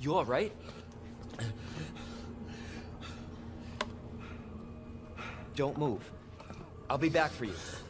You all right? Don't move. I'll be back for you.